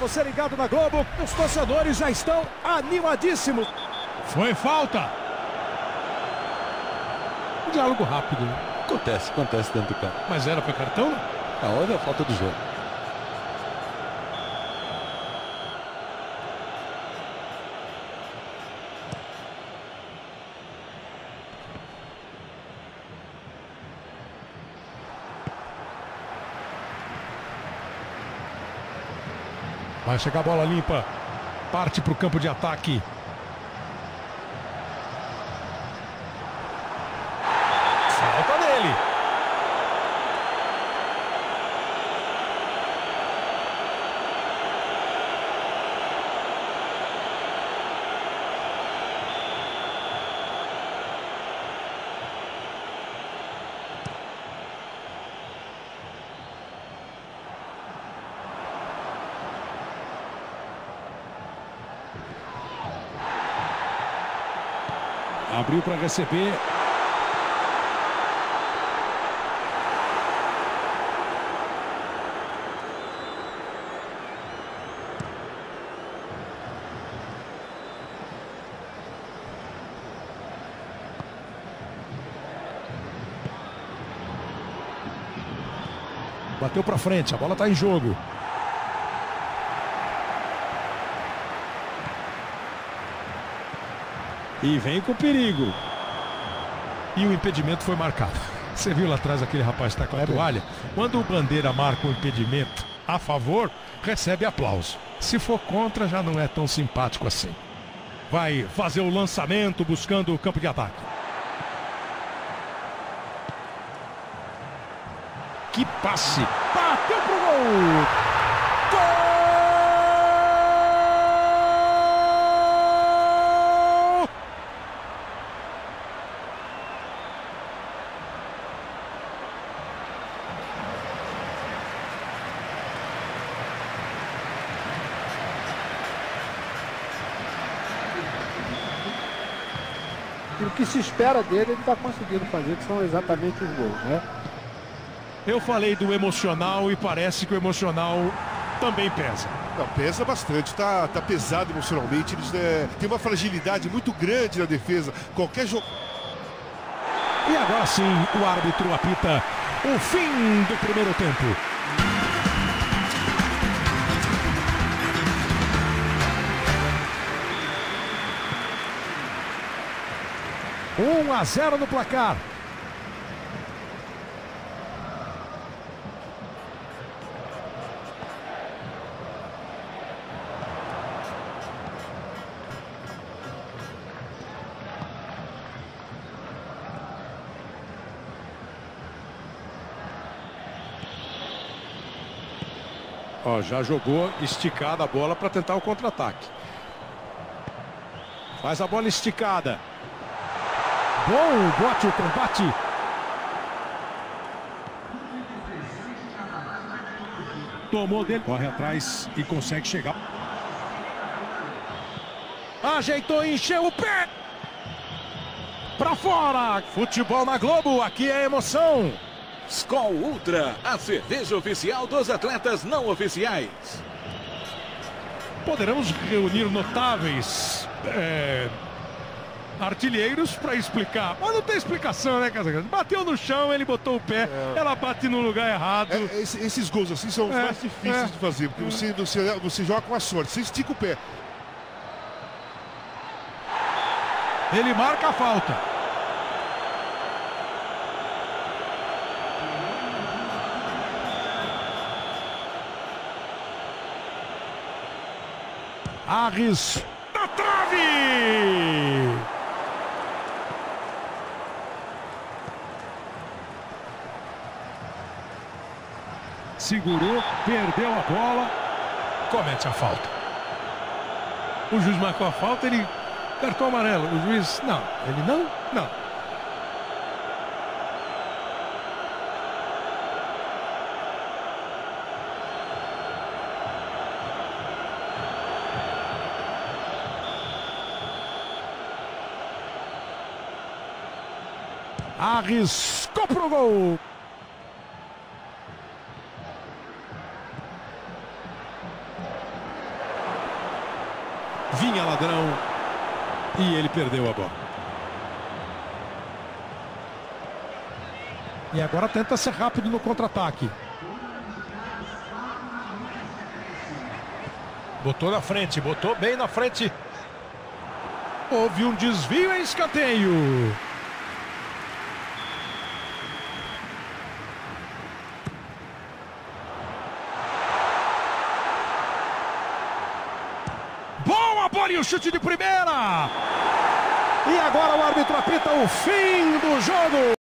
você ligado na Globo. Os torcedores já estão animadíssimos. Foi falta. Um diálogo rápido. Acontece dentro do campo. Mas era para cartão? Olha a falta do jogo. Vai chegar a bola limpa. Parte para o campo de ataque. Falta dele. Abriu para receber. Bateu para frente, a bola está em jogo. E vem com perigo. E o impedimento foi marcado. Você viu lá atrás aquele rapaz que está com a toalha? Quando o Bandeira marca um impedimento a favor, recebe aplauso. Se for contra, já não é tão simpático assim. Vai fazer o lançamento buscando o campo de ataque. Que passe! Bateu pro gol! O que se espera dele, ele está conseguindo fazer, que são exatamente os gols, né? Eu falei do emocional e parece que o emocional também pesa. Não, pesa bastante, está pesado emocionalmente, eles, tem uma fragilidade muito grande na defesa, qualquer jogo. E agora sim, o árbitro apita o fim do primeiro tempo. Um a zero no placar. Já jogou esticada a bola para tentar o contra-ataque. Faz a bola esticada. Bom, bote o combate. Tomou dele. Corre atrás e consegue chegar. Ajeitou, encheu o pé. Pra fora. Futebol na Globo, aqui é emoção. Skol Ultra, a cerveja oficial dos atletas não oficiais. Poderemos reunir notáveis... artilheiros para explicar. Mas não tem explicação, né, Casagrande? Bateu no chão, ele botou o pé, ela bate no lugar errado. Esses gols assim são os mais difíceis de fazer, porque você joga com a sorte, você estica o pé. Ele marca a falta. Arris na trave! Segurou, perdeu a bola, comete a falta. O juiz marcou a falta, ele cartão amarelo. O juiz, não, ele não. Arriscou pro gol. vinha ladrão e ele perdeu a bola. E agora tenta ser rápido no contra-ataque. Botou na frente, botou bem na frente. Houve um desvio em escanteio. Boa bola e o chute de primeira. E agora o árbitro apita o fim do jogo.